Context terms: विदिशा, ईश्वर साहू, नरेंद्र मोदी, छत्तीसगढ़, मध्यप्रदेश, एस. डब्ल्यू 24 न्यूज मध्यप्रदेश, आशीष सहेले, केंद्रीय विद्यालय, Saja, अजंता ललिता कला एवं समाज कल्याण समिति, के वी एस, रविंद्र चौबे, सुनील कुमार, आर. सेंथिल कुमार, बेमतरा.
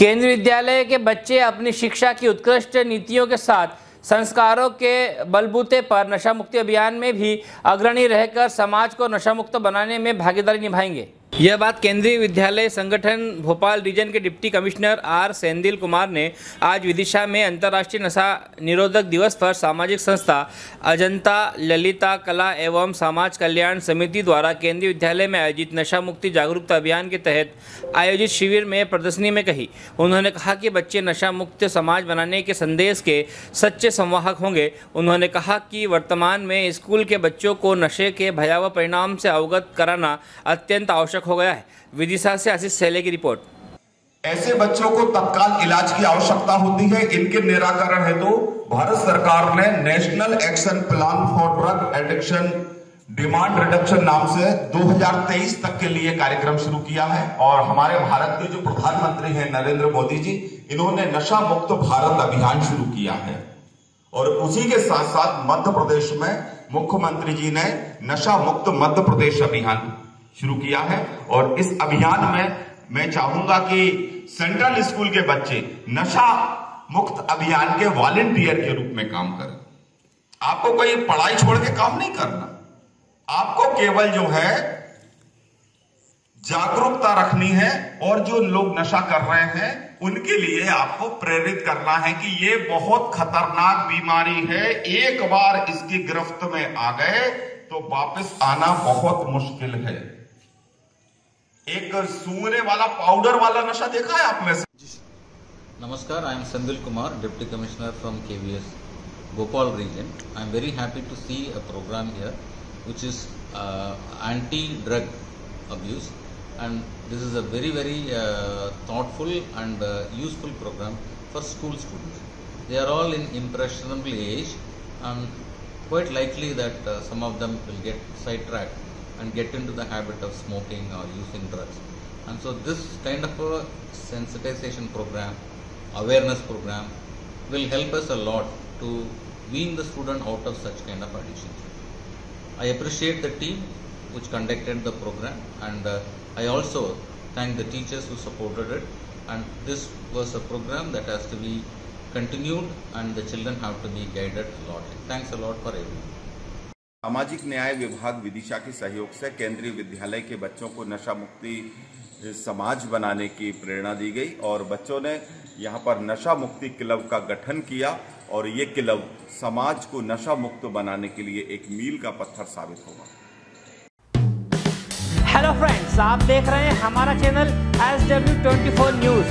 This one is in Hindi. केंद्रीय विद्यालय के बच्चे अपनी शिक्षा की उत्कृष्ट नीतियों के साथ संस्कारों के बलबूते पर नशा मुक्ति अभियान में भी अग्रणी रहकर समाज को नशा मुक्त बनाने में भागीदारी निभाएंगे। यह बात केंद्रीय विद्यालय संगठन भोपाल रीजन के deputy commissioner आर. सेंथिल कुमार ने आज विदिशा में अंतर्राष्ट्रीय नशा निरोधक दिवस पर सामाजिक संस्था अजंता ललिता कला एवं समाज कल्याण समिति द्वारा केंद्रीय विद्यालय में आयोजित नशा मुक्ति जागरूकता अभियान के तहत आयोजित शिविर में प्रदर्शनी में कही। उन्होंने कहा कि बच्चे नशा मुक्त समाज बनाने के संदेश के सच्चे संवाहक होंगे। उन्होंने कहा कि वर्तमान में स्कूल के बच्चों को नशे के भयावह परिणाम से अवगत कराना अत्यंत आवश्यक हो गया है। विदिशा से आशीष सहेले की रिपोर्ट। ऐसे बच्चों को तत्काल इलाज की आवश्यकता होती है। इनके निराकरण हेतु भारत सरकार ने national action plan for drug addiction demand reduction नाम से 2023 तक के लिए कार्यक्रम शुरू किया है। और हमारे भारत के जो प्रधानमंत्री हैं नरेंद्र मोदी जी, इन्होंने नशा मुक्त भारत अभियान शुरू किया है। और उसी के साथ साथ मध्य प्रदेश में मुख्यमंत्री जी ने नशा मुक्त मध्य प्रदेश अभियान शुरू किया है। और इस अभियान में मैं चाहूंगा कि सेंट्रल स्कूल के बच्चे नशा मुक्त अभियान के वॉलेंटियर के रूप में काम करें। आपको कोई पढ़ाई छोड़ के काम नहीं करना, आपको केवल जो है जागरूकता रखनी है। और जो लोग नशा कर रहे हैं उनके लिए आपको प्रेरित करना है कि ये बहुत खतरनाक बीमारी है। एक बार इसकी गिरफ्त में आ गए तो वापस आना बहुत मुश्किल है। एक सूंघने वाला पाउडर वाला नशा देखा है आप में से? नमस्कार, I am सेंथिल कुमार, deputy commissioner from KVS Bhopal region. I am very happy to see a program here which is anti-drug abuse, and this is a very, very thoughtful and useful program for school students. They are all in impressionable age and quite likely that some of them will get sidetracked and get into the habit of smoking or using drugs. And so this kind of a sensitization program, awareness program will help us a lot to wean the student out of such kind of addiction. I appreciate the team which conducted the program, and I also thank the teachers who supported it. And this was a program that has to be continued and the children have to be guided a lot. Thanks a lot for everyone. सामाजिक न्याय विभाग विदिशा के सहयोग से केंद्रीय विद्यालय के बच्चों को नशा मुक्ति समाज बनाने की प्रेरणा दी गई और बच्चों ने यहाँ पर नशा मुक्ति क्लब का गठन किया। और ये क्लब समाज को नशा मुक्त बनाने के लिए एक मील का पत्थर साबित होगा। हेलो फ्रेंड्स, आप देख रहे हैं हमारा चैनल SW24 न्यूज।